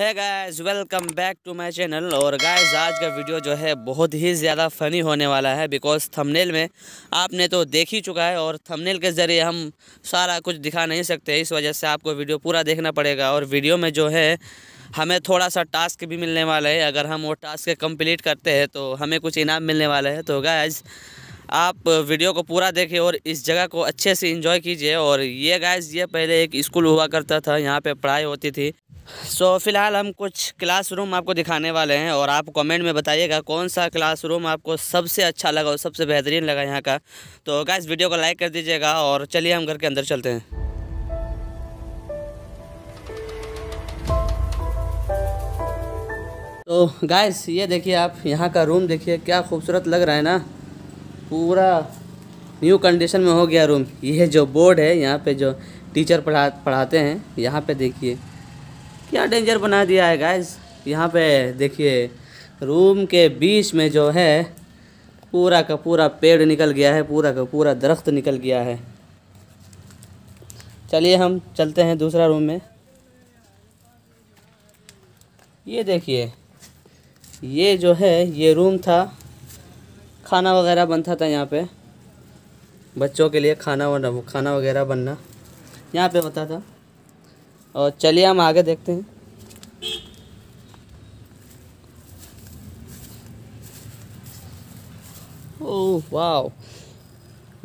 है guys, welcome back to my channel. और guys आज का वीडियो जो है बहुत ही ज़्यादा फ़नी होने वाला है, बिकॉज़ थंबनेल में आपने तो देख ही चुका है और थंबनेल के ज़रिए हम सारा कुछ दिखा नहीं सकते, इस वजह से आपको वीडियो पूरा देखना पड़ेगा। और वीडियो में जो है हमें थोड़ा सा टास्क भी मिलने वाला है, अगर हम वो टास्क कम्प्लीट करते हैं तो हमें कुछ इनाम मिलने वाला है। तो गाइस आप वीडियो को पूरा देखिए और इस जगह को अच्छे से एंजॉय कीजिए। और ये गाइस ये पहले एक स्कूल हुआ करता था, यहाँ पे पढ़ाई होती थी। सो फ़िलहाल हम कुछ क्लासरूम आपको दिखाने वाले हैं और आप कमेंट में बताइएगा कौन सा क्लासरूम आपको सबसे अच्छा लगा और सबसे बेहतरीन लगा यहाँ का। तो गाइस वीडियो को लाइक कर दीजिएगा और चलिए हम घर के अंदर चलते हैं। तो गाइस ये देखिए, आप यहाँ का रूम देखिए क्या खूबसूरत लग रहा है ना, पूरा न्यू कंडीशन में हो गया रूम। ये जो बोर्ड है यहाँ पे जो टीचर पढ़ाते हैं, यहाँ पे देखिए क्या डेंजर बना दिया है गाइस। यहाँ पे देखिए रूम के बीच में जो है पूरा का पूरा पेड़ निकल गया है, पूरा का पूरा दरख्त निकल गया है। चलिए हम चलते हैं दूसरा रूम में। ये देखिए ये जो है ये रूम था, खाना वगैरह बनता था यहाँ पे, बच्चों के लिए खाना वगैरह बनना यहाँ पे होता था। और चलिए हम आगे देखते हैं। ओह वाह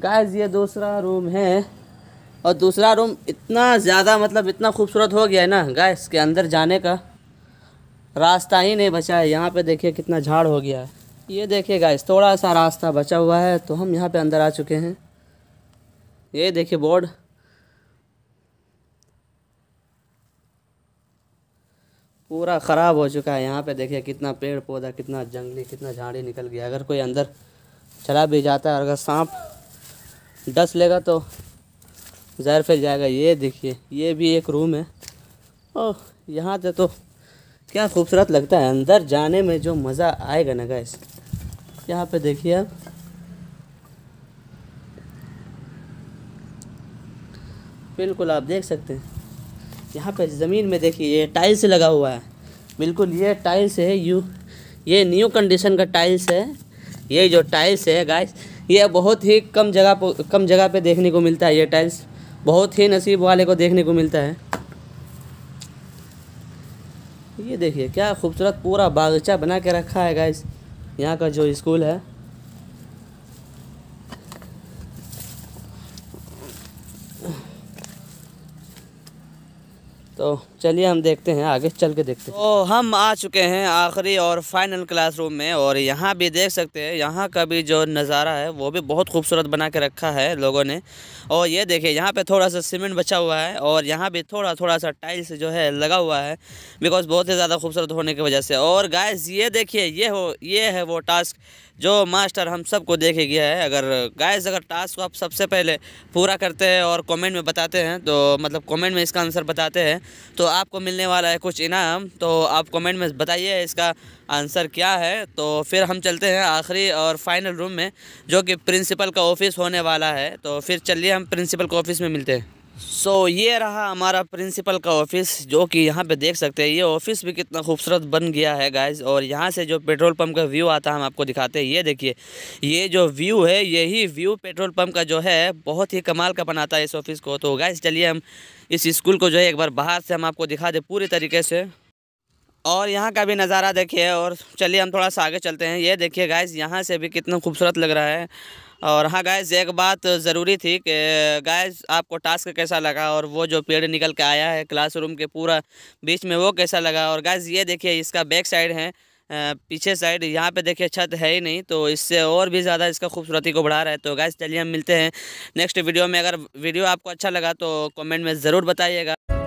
गाइस ये दूसरा रूम है, और दूसरा रूम इतना ज़्यादा मतलब इतना खूबसूरत हो गया है ना गाइस के अंदर जाने का रास्ता ही नहीं बचा है। यहाँ पे देखिए कितना झाड़ हो गया है। ये देखिए गाइस थोड़ा सा रास्ता बचा हुआ है तो हम यहाँ पे अंदर आ चुके हैं। ये देखिए बोर्ड, पूरा ख़राब हो चुका है। यहाँ पे देखिए कितना पेड़ पौधा, कितना जंगली, कितना झाड़ी निकल गया। अगर कोई अंदर चला भी जाता है, अगर सांप डस लेगा तो जहर फैल जाएगा। ये देखिए ये भी एक रूम है। ओह यहाँ से तो क्या खूबसूरत लगता है, अंदर जाने में जो मज़ा आएगा ना गाइस। यहाँ पे देखिए आप, बिल्कुल आप देख सकते हैं यहाँ पे ज़मीन में देखिए ये टाइल्स लगा हुआ है, बिल्कुल ये टाइल्स है, ये न्यू कंडीशन का टाइल्स है। ये जो टाइल्स है गाइस ये बहुत ही कम जगह पे देखने को मिलता है। ये टाइल्स बहुत ही नसीब वाले को देखने को मिलता है। ये देखिए क्या खूबसूरत पूरा बागीचा बना के रखा है गाइस यहाँ का जो स्कूल है। तो चलिए हम देखते हैं, आगे चल के देखते हैं। तो हम आ चुके हैं आखिरी और फाइनल क्लासरूम में, और यहाँ भी देख सकते हैं यहाँ का भी जो नज़ारा है वो भी बहुत खूबसूरत बना के रखा है लोगों ने। और ये देखिए यहाँ पे थोड़ा सा सीमेंट बचा हुआ है और यहाँ भी थोड़ा सा टाइल्स जो है लगा हुआ है, बिकॉज़ बहुत ही ज़्यादा खूबसूरत होने की वजह से। और गाइस ये देखिए ये है वो टास्क जो मास्टर हम सबको देखे गया है। अगर गाइस अगर टास्क आप सबसे पहले पूरा करते हैं और कमेंट में बताते हैं, तो मतलब कमेंट में इसका आंसर बताते हैं तो आपको मिलने वाला है कुछ इनाम। तो आप कमेंट में बताइए इसका आंसर क्या है। तो फिर हम चलते हैं आखिरी और फाइनल रूम में, जो कि प्रिंसिपल का ऑफिस होने वाला है। तो फिर चलिए हम प्रिंसिपल के ऑफिस में मिलते हैं। सो ये रहा हमारा प्रिंसिपल का ऑफिस, जो कि यहाँ पे देख सकते हैं ये ऑफिस भी कितना खूबसूरत बन गया है गाइस। और यहाँ से जो पेट्रोल पंप का व्यू आता है हम आपको दिखाते हैं। ये देखिए ये जो व्यू है यही व्यू पेट्रोल पंप का जो है बहुत ही कमाल का बनाता है इस ऑफिस को। तो गाइस चलिए हम इस स्कूल को जो है एक बार बाहर से हम आपको दिखा दें पूरी तरीके से, और यहाँ का भी नज़ारा देखिए। और चलिए हम थोड़ा सा आगे चलते हैं। ये देखिए गाइस यहाँ से भी कितना खूबसूरत लग रहा है। और हाँ गाइस एक बात ज़रूरी थी कि गाइस आपको टास्क कैसा लगा और वो जो पेड़ निकल के आया है क्लासरूम के पूरा बीच में वो कैसा लगा। और गाइस ये देखिए इसका बैक साइड है, पीछे साइड यहाँ पे देखिए छत है ही नहीं, तो इससे और भी ज़्यादा इसका खूबसूरती को बढ़ा रहा है। तो गाइस चलिए हम मिलते हैं नेक्स्ट वीडियो में। अगर वीडियो आपको अच्छा लगा तो कमेंट में ज़रूर बताइएगा।